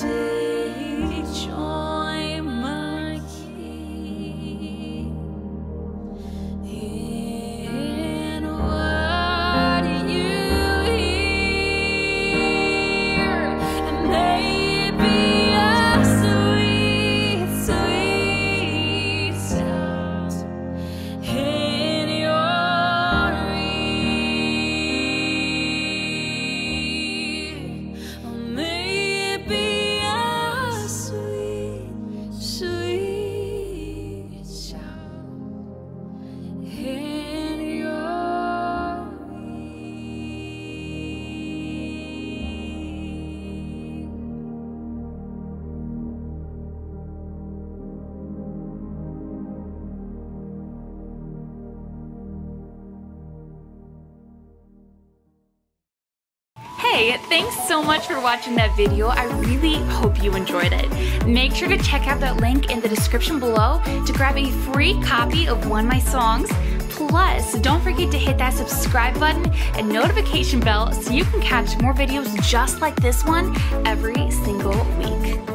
Take joy, my King, in what you hear, and may it be a sweet, sweet sound in your ear. Hey, thanks so much for watching that video. I really hope you enjoyed it. Make sure to check out that link in the description below to grab a free copy of one of my songs. Plus, don't forget to hit that subscribe button and notification bell so you can catch more videos just like this one every single week.